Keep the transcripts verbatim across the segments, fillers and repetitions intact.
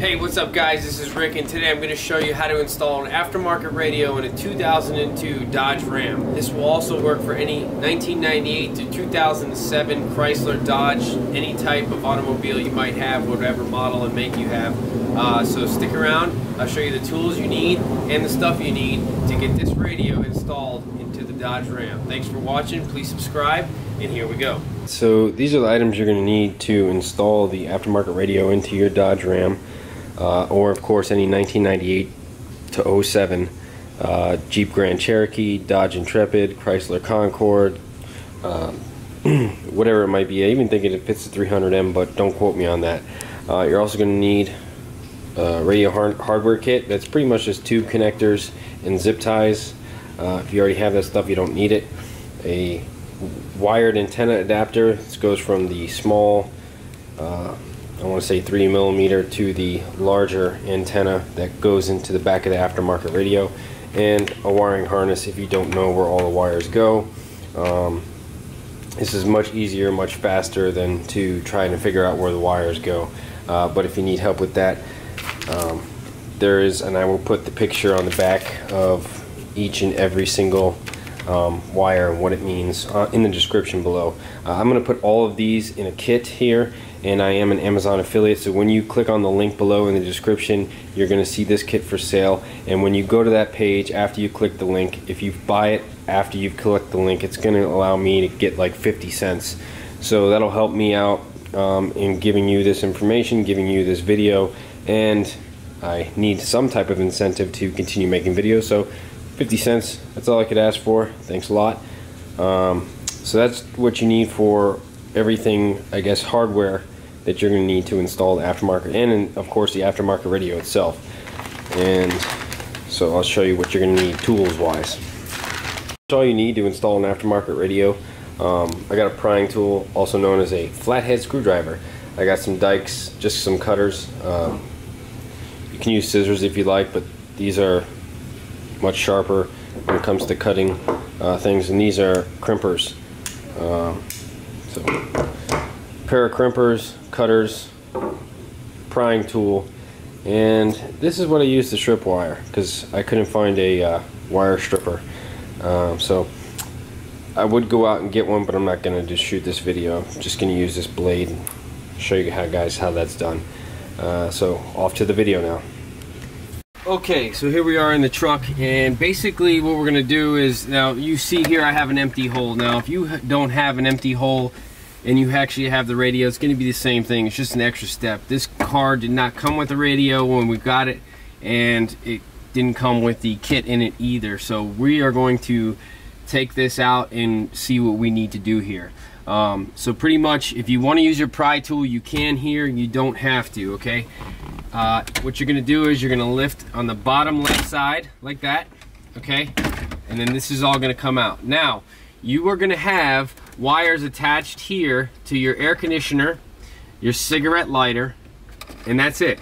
Hey, what's up guys, this is Rick and today I'm going to show you how to install an aftermarket radio in a two thousand two Dodge Ram. This will also work for any nineteen ninety-eight to two thousand seven Chrysler, Dodge, any type of automobile you might have, whatever model and make you have. Uh, so stick around, I'll show you the tools you need and the stuff you need to get this radio installed into the Dodge Ram. Thanks for watching, please subscribe, and here we go. So these are the items you're going to need to install the aftermarket radio into your Dodge Ram. Uh, or of course any nineteen ninety-eight to oh seven uh, Jeep Grand Cherokee, Dodge Intrepid, Chrysler Concorde, um, whatever it might be. I even think it fits the three hundred M, but don't quote me on that. Uh, you're also going to need a radio hard hardware kit. That's pretty much just tube connectors and zip ties. Uh, if you already have that stuff, you don't need it. A wired antenna adapter. This goes from the small uh, I want to say three millimeter to the larger antenna that goes into the back of the aftermarket radio, and a wiring harness if you don't know where all the wires go. Um, this is much easier, much faster than to try to figure out where the wires go. Uh, but if you need help with that, um, there is, and I will put the picture on the back of each and every single Um, wire and what it means uh, in the description below. Uh, I'm going to put all of these in a kit here, and I am an Amazon affiliate, so when you click on the link below in the description, you're going to see this kit for sale, and when you go to that page after you click the link, if you buy it after you've clicked the link, it's going to allow me to get like fifty cents. So that'll help me out um, in giving you this information, giving you this video, and I need some type of incentive to continue making videos, so fifty cents, that's all I could ask for. Thanks a lot. Um, so that's what you need for everything, I guess, hardware that you're going to need to install the aftermarket, and, and of course the aftermarket radio itself. And so I'll show you what you're going to need tools wise. That's all you need to install an aftermarket radio. Um, I got a prying tool, also known as a flathead screwdriver. I got some dikes, just some cutters. Um, you can use scissors if you like, but these are much sharper when it comes to cutting uh, things, and these are crimpers. Uh, so, pair of crimpers, cutters, prying tool, and this is what I use to strip wire because I couldn't find a uh, wire stripper. Uh, so, I would go out and get one, but I'm not going to just shoot this video. I'm just going to use this blade and show you how, guys, how that's done. Uh, so, off to the video now. Okay, so here we are in the truck, and basically what we're going to do is, now you see here I have an empty hole. Now if you don't have an empty hole and you actually have the radio, it's going to be the same thing. It's just an extra step. This car did not come with the radio when we got it, and it didn't come with the kit in it either. So we are going to take this out and see what we need to do here. Um, so pretty much if you want to use your pry tool, you can here. You don't have to, okay? Uh, what you're going to do is you're going to lift on the bottom left side like that, okay? And then this is all going to come out. Now, you are going to have wires attached here to your air conditioner, your cigarette lighter, and that's it,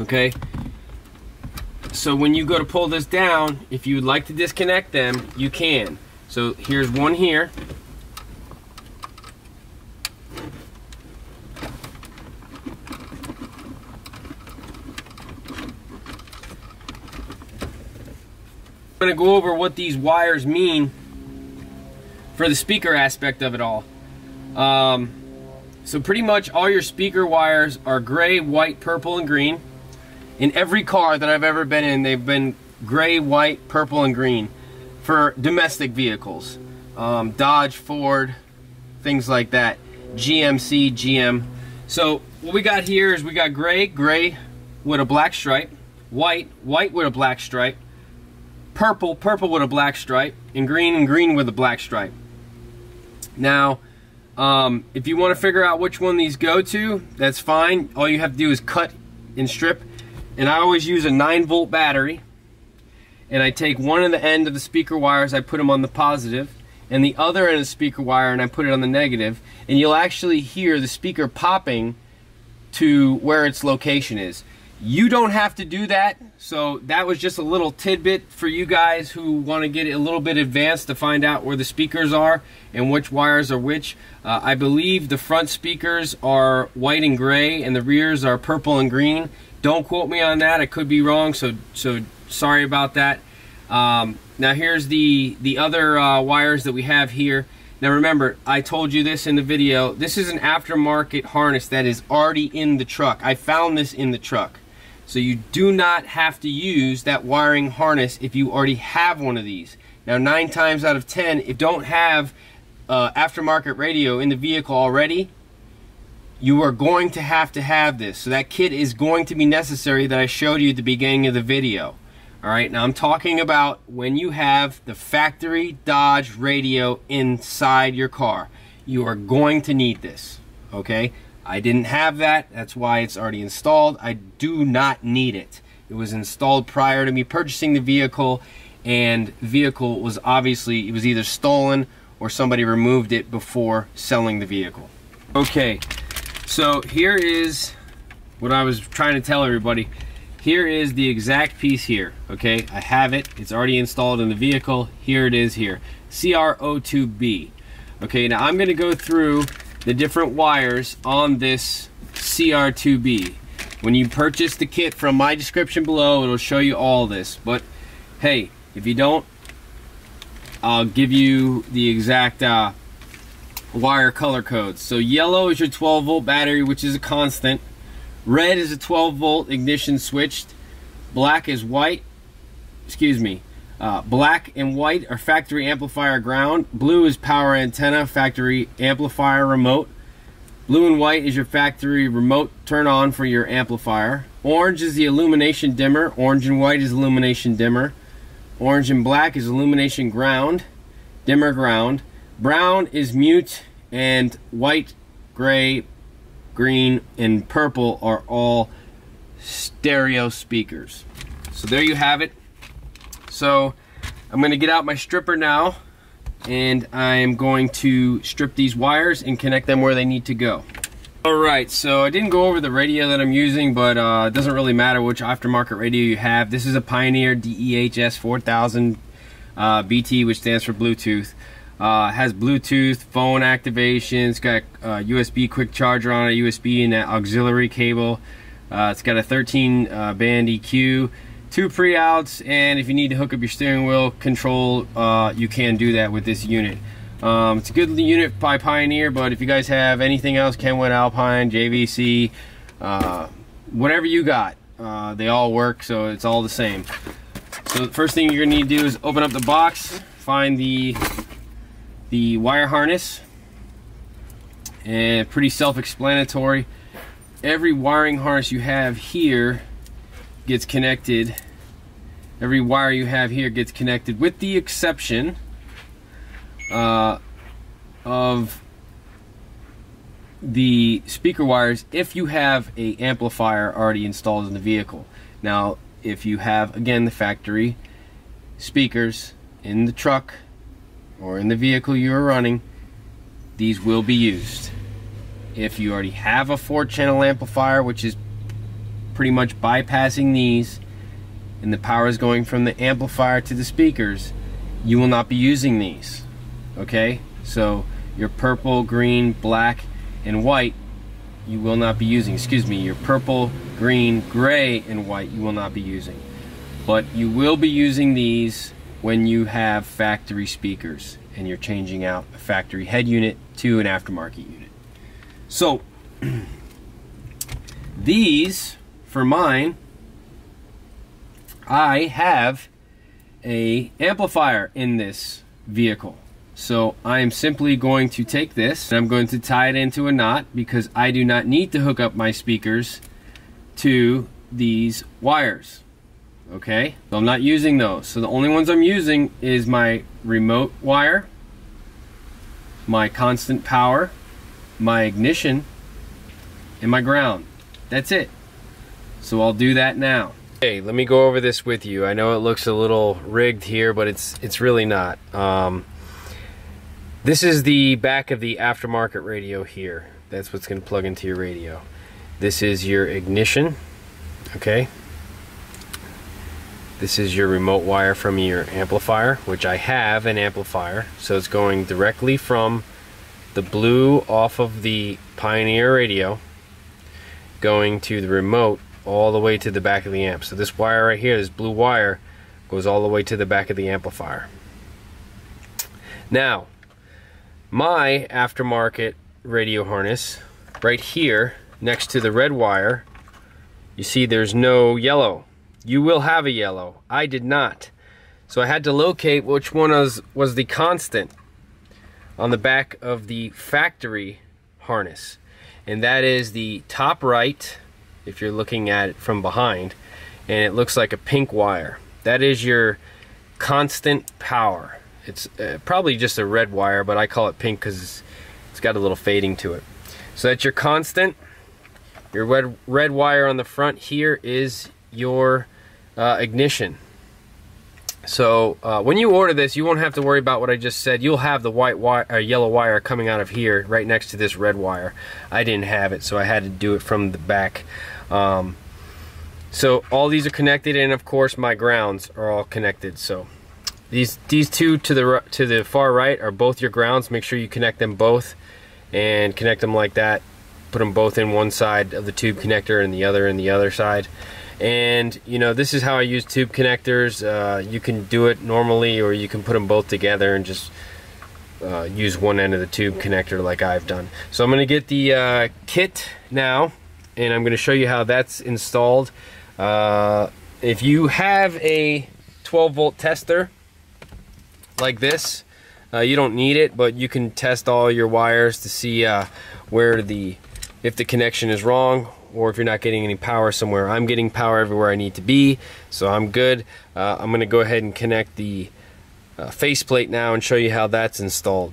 okay? So when you go to pull this down, if you would like to disconnect them, you can. So here's one here. I'm going to go over what these wires mean for the speaker aspect of it all. Um, so pretty much all your speaker wires are gray, white, purple, and green. In every car that I've ever been in, they've been gray, white, purple, and green for domestic vehicles. Um, Dodge, Ford, things like that. G M C, G M. So what we got here is we got gray, gray with a black stripe, white, white with a black stripe, purple, purple with a black stripe, and green, and green with a black stripe. Now, um, if you want to figure out which one these go to, that's fine. All you have to do is cut and strip. And I always use a nine volt battery. And I take one of the end of the speaker wires, I put them on the positive, and the other end of the speaker wire, and I put it on the negative. And you'll actually hear the speaker popping to where its location is. You don't have to do that, so that was just a little tidbit for you guys who want to get a little bit advanced to find out where the speakers are and which wires are which. Uh, I believe the front speakers are white and gray and the rears are purple and green. Don't quote me on that, I could be wrong, so so sorry about that. Um, now here's the, the other uh, wires that we have here. Now remember, I told you this in the video, this is an aftermarket harness that is already in the truck. I found this in the truck. So you do not have to use that wiring harness if you already have one of these. Now nine times out of ten, if you don't have uh, aftermarket radio in the vehicle already, you are going to have to have this. So that kit is going to be necessary that I showed you at the beginning of the video. Alright, now I'm talking about when you have the factory Dodge radio inside your car. You are going to need this, okay? I didn't have that, that's why it's already installed. I do not need it. It was installed prior to me purchasing the vehicle, and the vehicle was obviously, it was either stolen or somebody removed it before selling the vehicle. Okay, so here is what I was trying to tell everybody. Here is the exact piece here, okay? I have it, it's already installed in the vehicle. Here it is here, C R zero two B. Okay, now I'm gonna go through the different wires on this C R zero two B. When you purchase the kit from my description below, it'll show you all this, but hey, if you don't, I'll give you the exact uh, wire color codes. So yellow is your twelve volt battery, which is a constant. Red is a twelve volt ignition switch. Black is white, excuse me. Uh, black and white are factory amplifier ground. Blue is power antenna, factory amplifier remote. Blue and white is your factory remote turn on for your amplifier. Orange is the illumination dimmer. Orange and white is illumination dimmer. Orange and black is illumination ground, dimmer ground. Brown is mute, and white, gray, green, and purple are all stereo speakers. So there you have it. So I'm going to get out my stripper now, and I'm going to strip these wires and connect them where they need to go. Alright, so I didn't go over the radio that I'm using, but uh, it doesn't really matter which aftermarket radio you have. This is a Pioneer D E H S four thousand B T, which stands for Bluetooth. Uh, has Bluetooth, phone activation, it's got a U S B quick charger on it, U S B and an auxiliary cable. Uh, it's got a thirteen band E Q. Two pre-outs, and if you need to hook up your steering wheel control, uh, you can do that with this unit. Um, it's a good unit by Pioneer, but if you guys have anything else, Kenwood, Alpine, J V C, uh, whatever you got, uh, they all work, so it's all the same. So the first thing you're gonna need to do is open up the box, find the, the wire harness, and pretty self-explanatory. Every wiring harness you have here gets connected, every wire you have here gets connected, with the exception uh, of the speaker wires if you have a amplifier already installed in the vehicle. Now if you have, again, the factory speakers in the truck or in the vehicle you're running, these will be used. If you already have a four channel amplifier, which is pretty much bypassing these, and the power is going from the amplifier to the speakers, you will not be using these, okay? So your purple, green, black, and white, you will not be using. Excuse me, your purple, green, gray, and white, you will not be using. But you will be using these when you have factory speakers and you're changing out a factory head unit to an aftermarket unit. So these, for mine, I have a amplifier in this vehicle. So I'm simply going to take this and I'm going to tie it into a knot, because I do not need to hook up my speakers to these wires. Okay? So I'm not using those. So the only ones I'm using is my remote wire, my constant power, my ignition, and my ground. That's it. So I'll do that now. Okay, let me go over this with you. I know it looks a little rigged here, but it's it's really not. Um, this is the back of the aftermarket radio here. That's what's gonna plug into your radio. This is your ignition, Okay, this is your remote wire from your amplifier, which I have an amplifier, so it's going directly from the blue off of the Pioneer radio going to the remote all the way to the back of the amp. So this wire right here, this blue wire, goes all the way to the back of the amplifier. Now, my aftermarket radio harness, right here next to the red wire, you see there's no yellow. You will have a yellow. I did not. So I had to locate which one was, was the constant on the back of the factory harness. And that is the top right, if you're looking at it from behind, and it looks like a pink wire. That is your constant power. It's uh, probably just a red wire, but I call it pink because it's, it's got a little fading to it. So that's your constant. Your red, red wire on the front here is your uh, ignition. So uh, when you order this, you won't have to worry about what I just said. You'll have the white wire, uh, yellow wire coming out of here right next to this red wire. I didn't have it, so I had to do it from the back. Um, so all these are connected, and of course my grounds are all connected. So these these two to the to the far right are both your grounds. Make sure you connect them both and connect them like that. Put them both in one side of the tube connector and the other in the other side. And you know, this is how I use tube connectors. Uh, you can do it normally, or you can put them both together and just uh, use one end of the tube connector like I've done. So I'm going to get the uh, kit now, and I'm going to show you how that's installed. Uh, if you have a twelve volt tester like this, uh, you don't need it, but you can test all your wires to see uh, where the if the connection is wrong, or if you're not getting any power somewhere. I'm getting power everywhere I need to be, so I'm good. Uh, I'm gonna go ahead and connect the uh, faceplate now and show you how that's installed.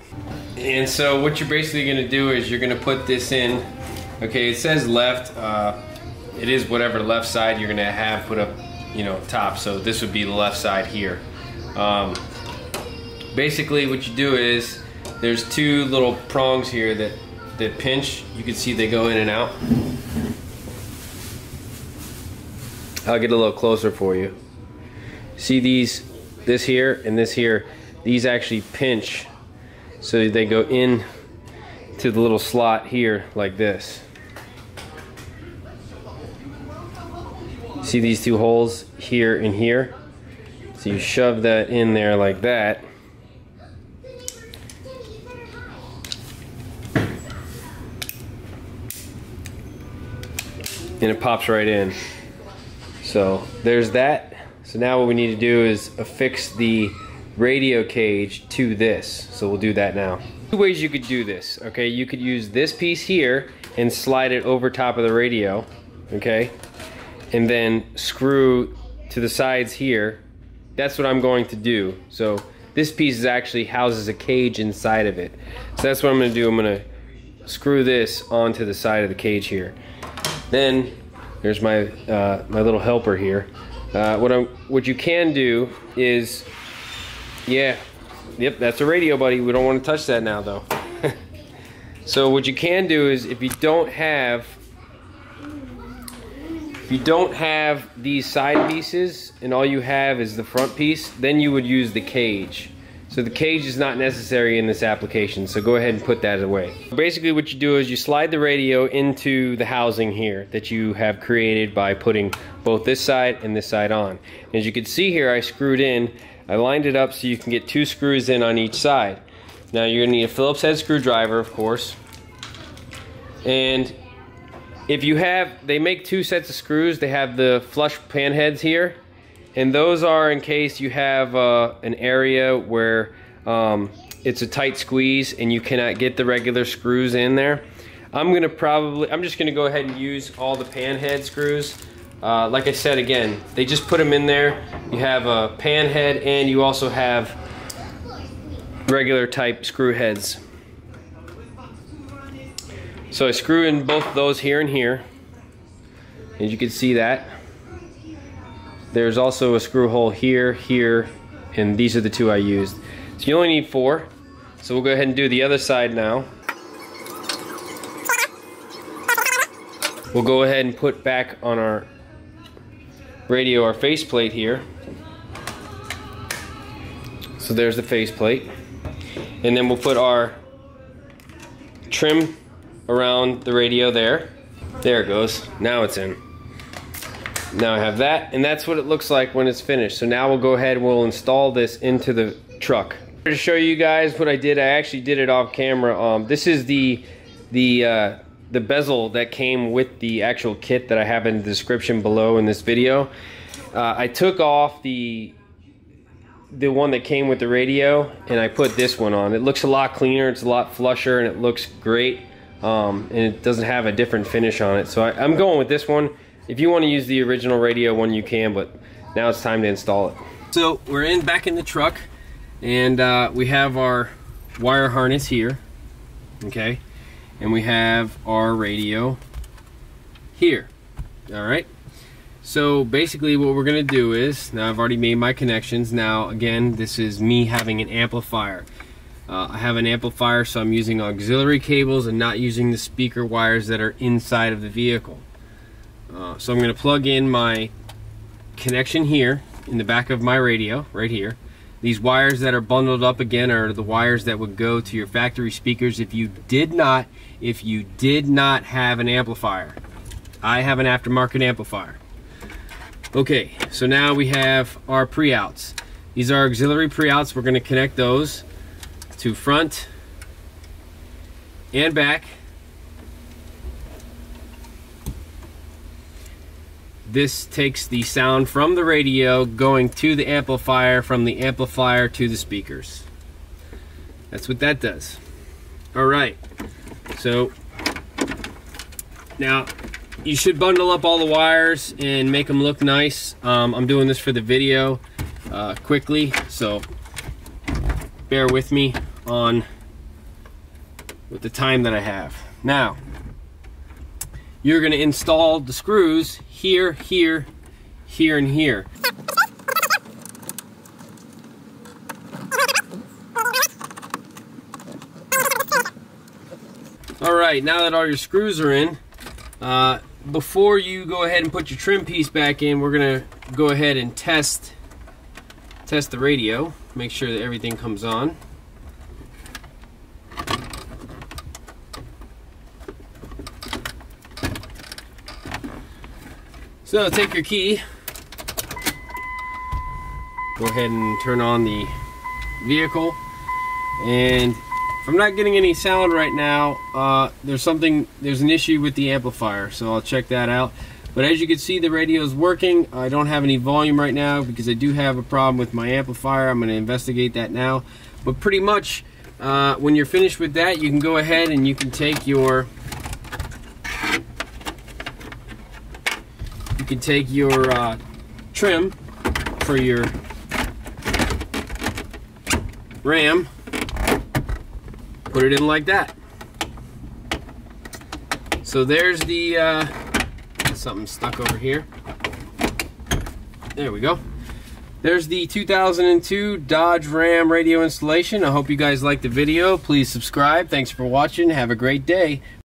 And so what you're basically gonna do is you're gonna put this in, okay, it says left, uh, it is whatever left side you're gonna have put up, you know, top, so this would be the left side here. Um, basically what you do is, there's two little prongs here that, that pinch, you can see they go in and out. I'll get a little closer for you. See these, this here and this here, these actually pinch, so they go in to the little slot here like this. See these two holes here and here? So you shove that in there like that. And it pops right in. So there's that. So now what we need to do is affix the radio cage to this. So we'll do that now. Two ways you could do this, okay? You could use this piece here and slide it over top of the radio, okay? And then screw to the sides here. That's what I'm going to do. So this piece is actually houses a cage inside of it. So that's what I'm gonna do. I'm gonna screw this onto the side of the cage here. Then, there's my uh, my little helper here. Uh, what I'm, what you can do is, yeah, yep, that's a radio, buddy. We don't want to touch that now, though. So what you can do is, if you don't have, if you don't have these side pieces, and all you have is the front piece, then you would use the cage. So the cage is not necessary in this application, so go ahead and put that away. Basically what you do is you slide the radio into the housing here that you have created by putting both this side and this side on. As you can see here, I screwed in, I lined it up so you can get two screws in on each side. Now you're gonna need a Phillips head screwdriver, of course. And if you have, they make two sets of screws. They have the flush pan heads here. And those are in case you have uh, an area where um, it's a tight squeeze and you cannot get the regular screws in there. I'm gonna probably, I'm just gonna go ahead and use all the pan head screws. Uh, like I said, again, they just put them in there. You have a pan head and you also have regular type screw heads. So I screw in both those here and here. As you can see that. There's also a screw hole here, here, and these are the two I used. So you only need four. So we'll go ahead and do the other side now. We'll go ahead and put back on our radio or faceplate here. So there's the faceplate. And then we'll put our trim around the radio there. There it goes. Now it's in. Now I have that, and that's what it looks like when it's finished. So now we'll go ahead and we'll install this into the truck. To show you guys what I did, I actually did it off camera. Um, this is the the uh, the bezel that came with the actual kit that I have in the description below in this video. Uh, I took off the the one that came with the radio, and I put this one on. It looks a lot cleaner, it's a lot flusher, and it looks great. Um, and it doesn't have a different finish on it. So I, I'm going with this one. If you want to use the original radio one, you can, but now it's time to install it. So we're in back in the truck, and uh, we have our wire harness here, okay? And we have our radio here, all right? So basically what we're gonna do is, now I've already made my connections. Now again, this is me having an amplifier. Uh, I have an amplifier, so I'm using auxiliary cables and not using the speaker wires that are inside of the vehicle. Uh, so I'm gonna plug in my connection here in the back of my radio, right here. These wires that are bundled up again are the wires that would go to your factory speakers if you did not, if you did not have an amplifier. I have an aftermarket amplifier. Okay, so now we have our pre-outs. These are auxiliary pre-outs. We're gonna connect those to front and back. This takes the sound from the radio going to the amplifier, from the amplifier to the speakers. That's what that does. All right, so now you should bundle up all the wires and make them look nice. Um, I'm doing this for the video uh, quickly, so bear with me on with the time that I have. Now, you're gonna install the screws here, here, here, and here. All right, now that all your screws are in, uh, before you go ahead and put your trim piece back in, we're gonna go ahead and test, test the radio, make sure that everything comes on. So take your key, go ahead and turn on the vehicle, and if I'm not getting any sound right now, uh, there's something, there's an issue with the amplifier, so I'll check that out. But as you can see, the radio is working. I don't have any volume right now because I do have a problem with my amplifier. I'm going to investigate that now. But pretty much, uh, when you're finished with that, you can go ahead and you can take your You can take your uh, trim for your Ram, put it in like that. So there's the uh, something stuck over here. There we go. There's the two thousand two Dodge Ram radio installation. I hope you guys liked the video. Please subscribe. Thanks for watching. Have a great day.